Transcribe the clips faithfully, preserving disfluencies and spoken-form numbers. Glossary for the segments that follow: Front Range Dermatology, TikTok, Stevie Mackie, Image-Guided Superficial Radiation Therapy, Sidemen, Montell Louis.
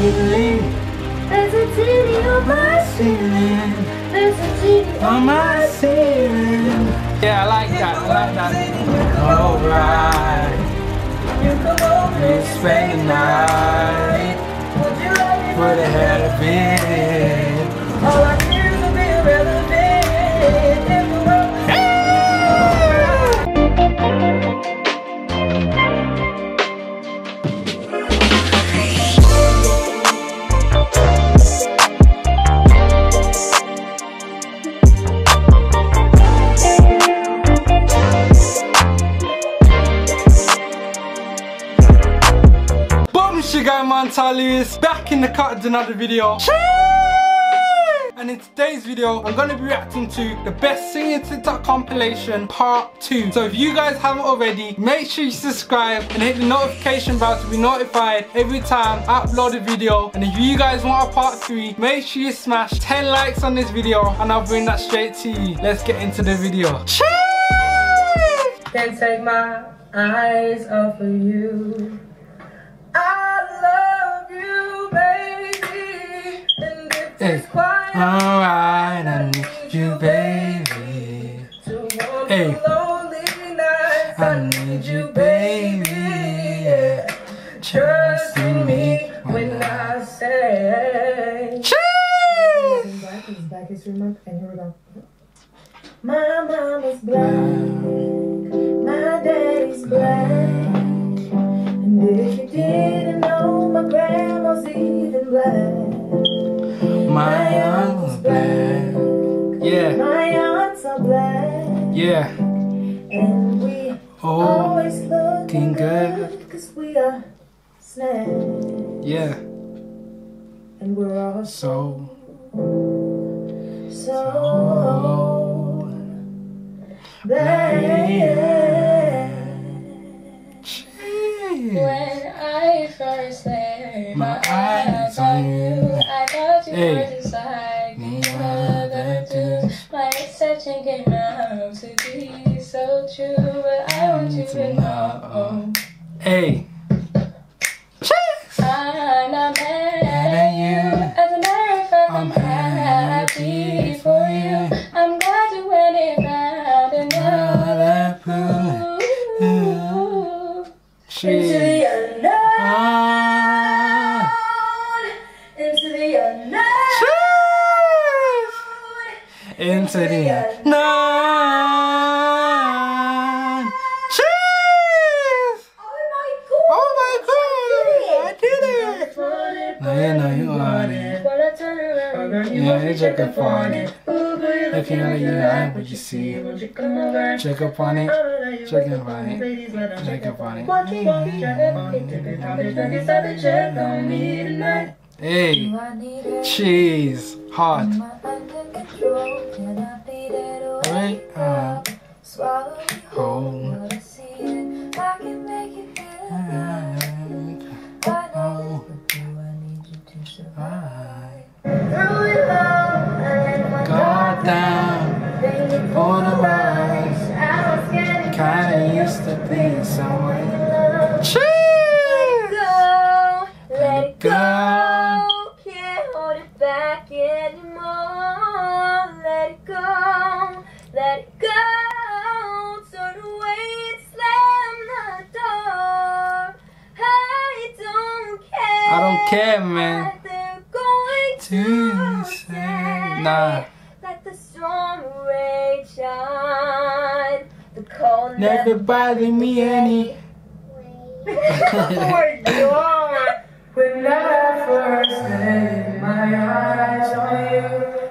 singing. There's a T V on my ceiling. There's a T V on my ceiling. Yeah, I like that. I like that. Alright. You come over and spend the night. Would you like me for the hell of it? All I can do is be irrelevant. Montell Louis back in the cut with another video. Cheers! And in today's video, I'm gonna be reacting to the best singing TikTok compilation part two. So if you guys haven't already, make sure you subscribe and hit the notification bell to be notified every time I upload a video. And if you guys want a part three, make sure you smash ten likes on this video and I'll bring that straight to you. Let's get into the video. Cheers! Can't take my eyes off of you. Hey. Alright, I need you, baby. Hey. I need you, baby. Yeah. Trust in me when I say. Cheese! Black is Black History Month, and here we go. My mom is black. My daddy's black. And if you didn't know, my grandma's even black. My aunt's black. Yeah. My aunts are black. Yeah. And we oh, always looking good, cause we are snacks. Yeah. And we're all so so, so black. Yeah. When I first laid my, my eyes on you, I thought you hey. were just like me other dudes. My exception came out to be so true, but I want you to know. Hey. I'm not mad at you. As a matter of fact, I'm happy for you. I'm glad you went and found another pool. She. Into the night. Cheers! Oh my god! Oh my god! I did it! Now you know you want it. You know you check up on it. If you know you like what you see, check up on it. Check up on it. Check up on it. Hey! Cheese! Hot! Right up, swallow home. I can make you feel alive. I know what do I need you to survive. Through it all, God down on the rise. I was getting kinda used to being somewhere. Cheers! Let it go, let it go. Can't hold it back anymore. Let it go, let it go. Turn away and slam the door. I don't care. I don't care, man. They're going to say, nah. Let the storm rage on. The cold never bothered me any. We're gone. When I first laid my eyes on you,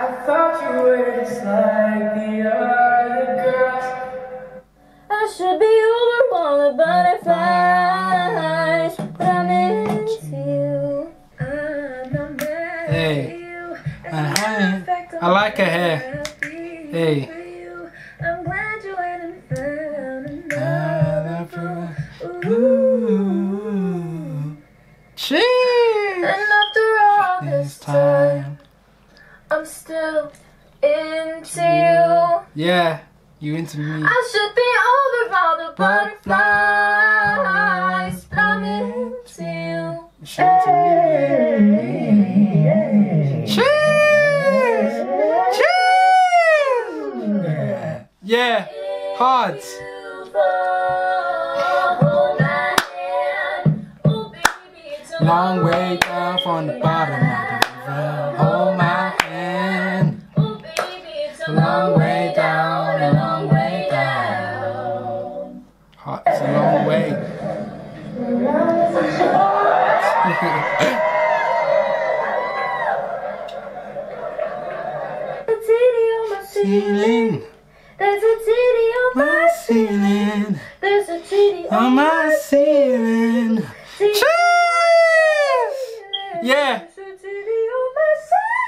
I thought you were just like the other girls. I should be over all the butterflies, but I'm into you. I'm not mad at you. Hey, I like her hair. Hey, I'm glad you went and found another proof. Ooh, cheers! And after all this time, I'm still into you. Yeah, you into me. I should be over all the butterflies. I'm into you. Shout to me. Cheers! Cheers! Yeah. Yeah. Hard. Long way down from the bottom of the river. Hold my hand. Long way down, a long way down. Hot, it's a long way. There's a titty on my ceiling. There's a titty on my ceiling. There's a titty on my ceiling. Cheers! Yeah. There's a titty on my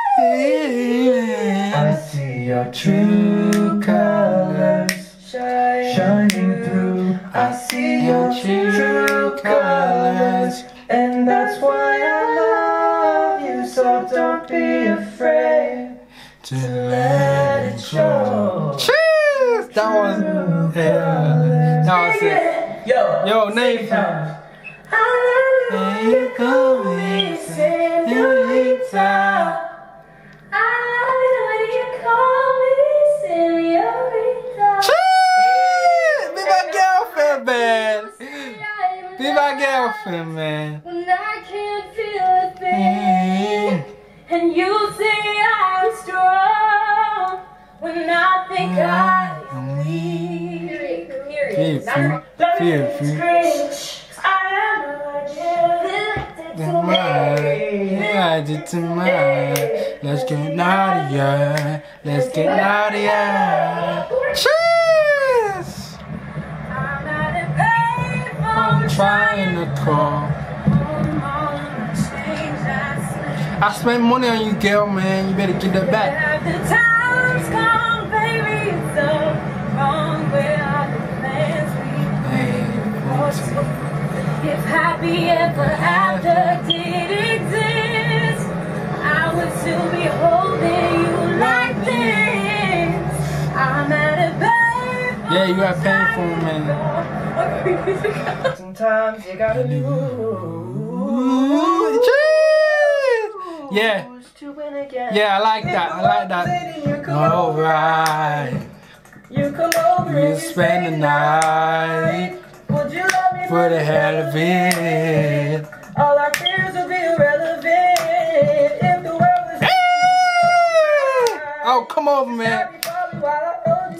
ceiling. I see your true colors shining through. I see your true colors. And that's why I love you, so don't be afraid to let it show. Cheers! That was, yeah, that was it. Yo, yo, Nathan. Man. When I can't feel a thing, and you say I'm strong, when I think I'm weak, period. Let me cringe. I am what I did to mine. Let's get naughty, yeah. Let's get naughty, yeah. Cheers! I'm not in pain, I'm trying. I spent money on you, girl, man. You better get that back. The time's come, baby, so wrong where all the plans we made. If happy ever after did exist, I would still be holding you like this. I'm at a babe. Yeah, you got painful, man. Sometimes you gotta lose. Yeah. Yeah, I like that. I like that. Alright. You come over and spend the night. Would you love me for the hell of it? All our fears will be irrelevant if the world is. Oh, come over, man.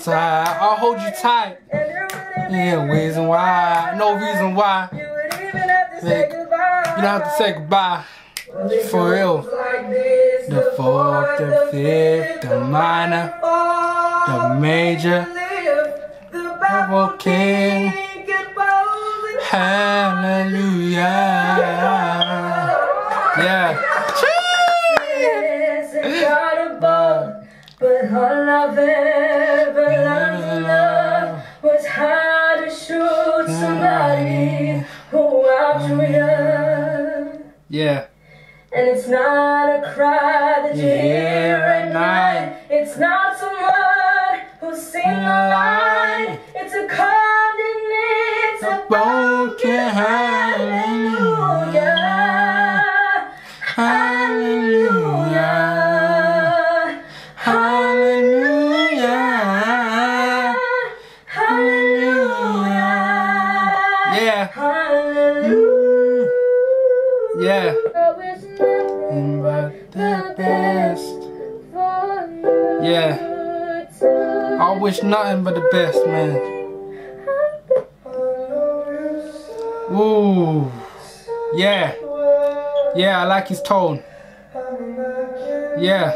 I'll hold you tight. Yeah, reason why, no reason why. You don't have to say goodbye. For real. The fourth, the fifth, the minor, the major, the Bible king. Hallelujah. Yeah. Cheers! It's got a bug, but her love everlasting love was high. Shoot somebody who out real. Yeah. And it's not a cry that you yeah, hear at night. It's not someone who sings the line. It's a call and it's a broken hallelujah. Hallelujah. Hallelujah. Hallelujah. Hallelujah. Yeah. But the best. Yeah. I wish nothing but the best, man. Ooh. Yeah. Yeah, I like his tone. Yeah.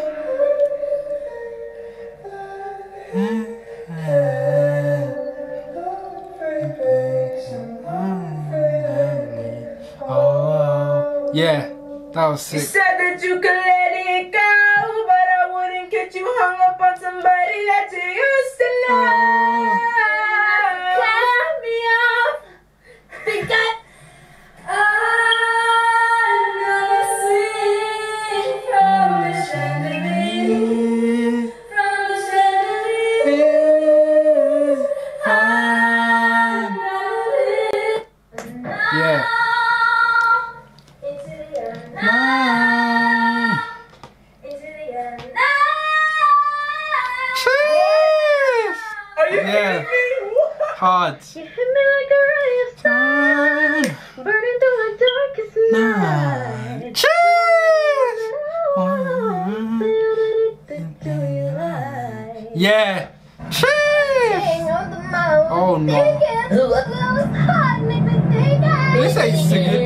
Yeah, that was sick. You said that you could let it go, but I wouldn't get you hung up on somebody that you used to know. Cut me off. Think I... I'm gonna see from the chandelier. From the chandelier. I'm gonna live. Yeah. God. You hit me like a ray of sun, burning through the darkest night. night. Cheers! Oh. Oh. Yeah. Cheers! Oh no. This ain't singing.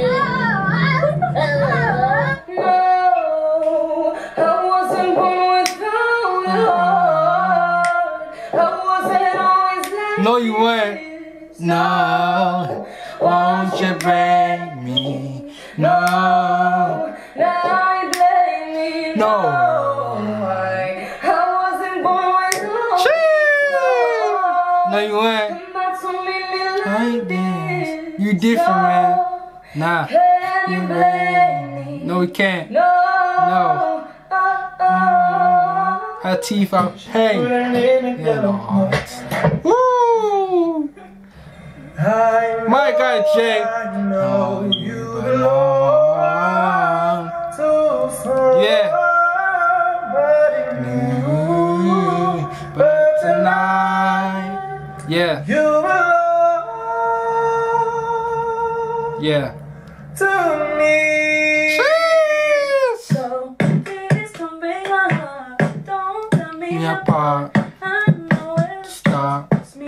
No, you weren't. No, won't you blame me? No, now you blame me. No, I wasn't born. No, you weren't. I did. You different. Nah. You blame me. No, we can't. No. Her teeth are pain. Yeah, no heart. Woo! My God, Jay. No, you belong to forever. Yeah. But tonight, yeah. You belong. Yeah. To me. Cheers. So it is coming up. Don't tell me me apart. I know it. Stop. Before.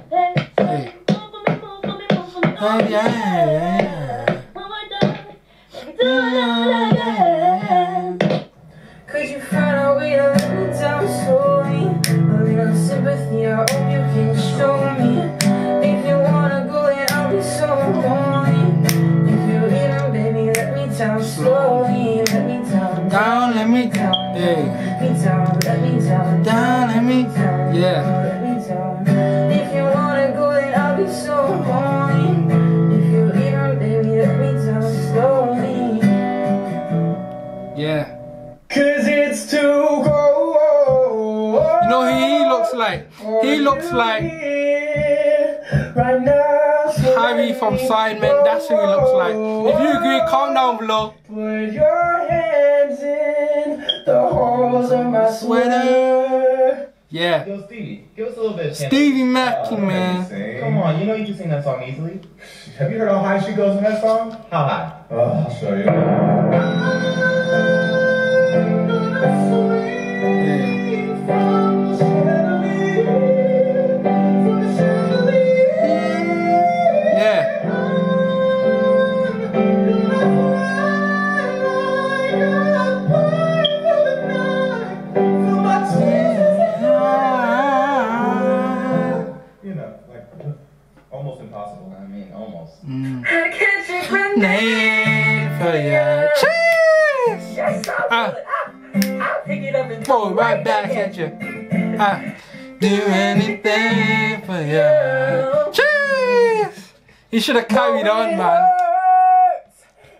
Hey. Oh yeah. Could you find a way to let me down slowly? A little sympathy, I hope you can show me. If you wanna go, then I'll be so lonely. If you even, baby, let me down slowly. Let me down, down, let me down. Hey. Let me down, let me down, down, let me down. Yeah. If you wanna go, then I'll be so lonely. If you leave her, baby, let me down slowly. Yeah. Cause it's too cold. You know who he looks like? He looks like right now, so Harry from Sidemen. That's who he looks like. If you agree, comment down below. Put your hands in the holes of my sweater. Yeah. Yo, Stevie, give us a little bit of Stevie Mackie, uh, man. Come on, you know you can sing that song easily. Have you heard how high she goes in that song? How high? Oh, I'll show you. Throw it right back at you. I do anything for you. Cheers! You should have carried on, man.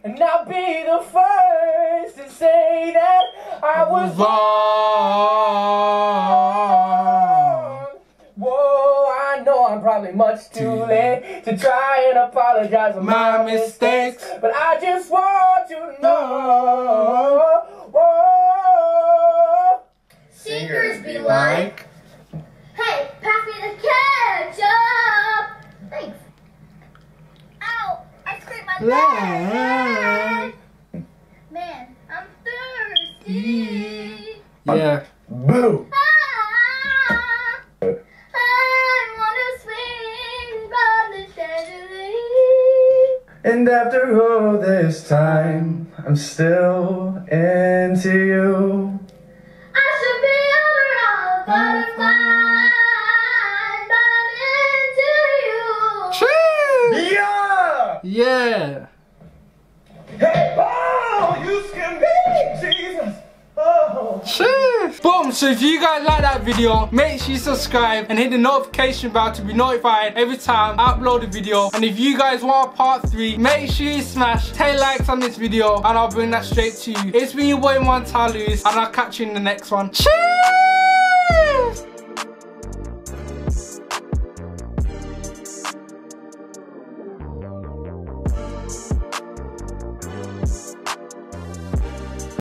And I'll be the first to say that I was wrong. Whoa, I know I'm probably much too late to try and apologize for my mistakes, but I just want you to know. Singers be like, hey, pass me the ketchup. Thanks. Ow, I scraped my leg. Man, I'm thirsty. Yeah. Boo. Ah, I wanna swing by the chandelier. And after all this time, I'm still into you. Yeah. Hey, oh, you skin me, Jesus. Oh. Cheers. Boom. So if you guys like that video, make sure you subscribe and hit the notification bell to be notified every time I upload a video. And if you guys want part three, make sure you smash ten likes on this video, and I'll bring that straight to you. It's been your boy Montell Louis, and I'll catch you in the next one. Cheers.